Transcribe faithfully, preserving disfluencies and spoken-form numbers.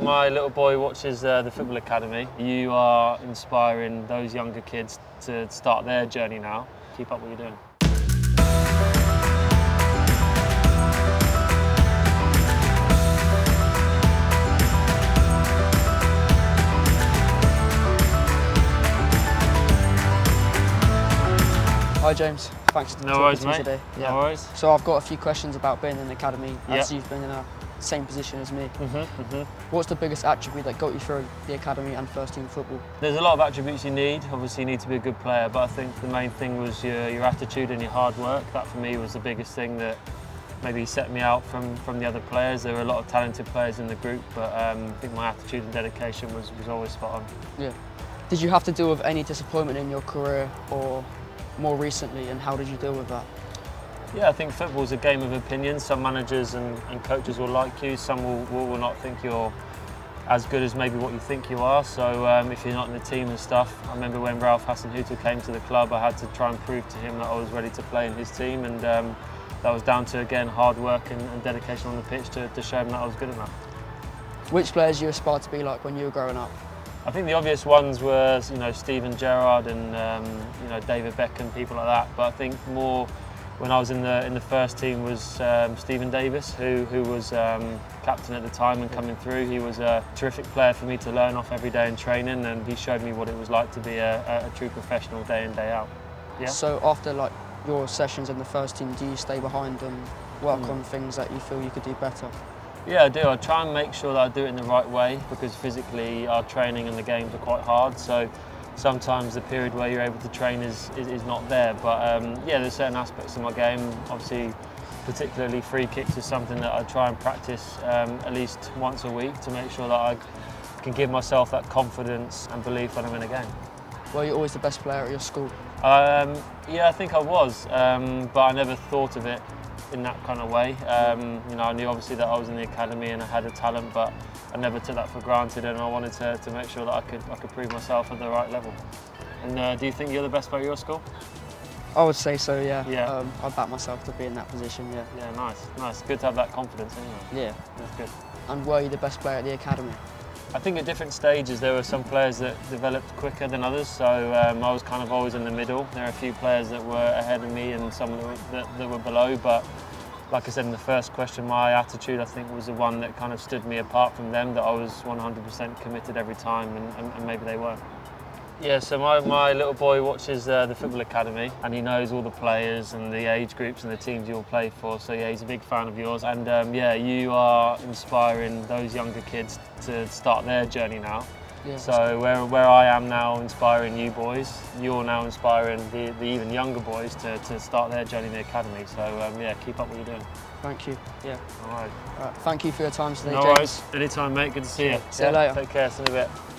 My little boy watches uh, the Football Academy. You are inspiring those younger kids to start their journey now. Keep up what you're doing. Hi James, thanks for no talking worries, to me today. Yeah. No worries. So I've got a few questions about being in the academy, as yep. you've been in a same position as me. Mm-hmm, mm-hmm. What's the biggest attribute that got you through the academy and first team football? There's a lot of attributes you need. Obviously you need to be a good player, but I think the main thing was your, your attitude and your hard work. That for me was the biggest thing that maybe set me out from, from the other players. There were a lot of talented players in the group, but um, I think my attitude and dedication was, was always spot on. Yeah. Did you have to deal with any disappointment in your career or more recently, and how did you deal with that? Yeah, I think football's a game of opinions. Some managers and, and coaches will like you, some will, will, will not think you're as good as maybe what you think you are. So um, if you're not in the team and stuff, I remember when Ralph Hasenhuttl came to the club, I had to try and prove to him that I was ready to play in his team, and um, that was down to, again, hard work and, and dedication on the pitch to, to show him that I was good enough. Which players you aspired to be like when you were growing up? I think the obvious ones were, you know, Steven Gerrard and um, you know, David Beckham, people like that, but I think more when I was in the in the first team was um, Stephen Davis, who who was um, captain at the time and coming through. He was a terrific player for me to learn off every day in training, and he showed me what it was like to be a, a true professional day in, day out. Yeah. So after like your sessions in the first team, do you stay behind and work mm. on things that you feel you could do better? Yeah, I do. I try and make sure that I do it in the right way, because physically our training and the games are quite hard. So sometimes the period where you're able to train is, is, is not there, but um, yeah, there's certain aspects of my game. Obviously, particularly free kicks is something that I try and practice um, at least once a week to make sure that I can give myself that confidence and belief when I'm in a game. Well, you're always the best player at your school. Um, yeah, I think I was, um, but I never thought of it in that kind of way. Um, you know, I knew obviously that I was in the academy and I had a talent, but I never took that for granted, and I wanted to, to make sure that I could, I could prove myself at the right level. And uh, do you think you're the best player at your school? I would say so, yeah. Yeah. Um, I back myself to be in that position, yeah. Yeah, nice, nice. Good to have that confidence, anyway. Yeah. That's good. And were you the best player at the academy? I think at different stages there were some players that developed quicker than others, so um, I was kind of always in the middle. There are a few players that were ahead of me and some that were, that, that were below, but like I said in the first question, my attitude I think was the one that kind of stood me apart from them, that I was one hundred percent committed every time, and, and, and maybe they weren't. Yeah, so my, my little boy watches uh, the Football Academy, and he knows all the players and the age groups and the teams you all play for, so yeah, he's a big fan of yours. And um, yeah, you are inspiring those younger kids to start their journey now. Yeah. So where, where I am now inspiring you boys, you're now inspiring the, the even younger boys to, to start their journey in the academy. So um, yeah, keep up what you're doing. Thank you. Yeah. All right. All right. Thank you for your time today, James. No worries. Anytime, mate. Good to see you. See you later. Take care. See you in a bit.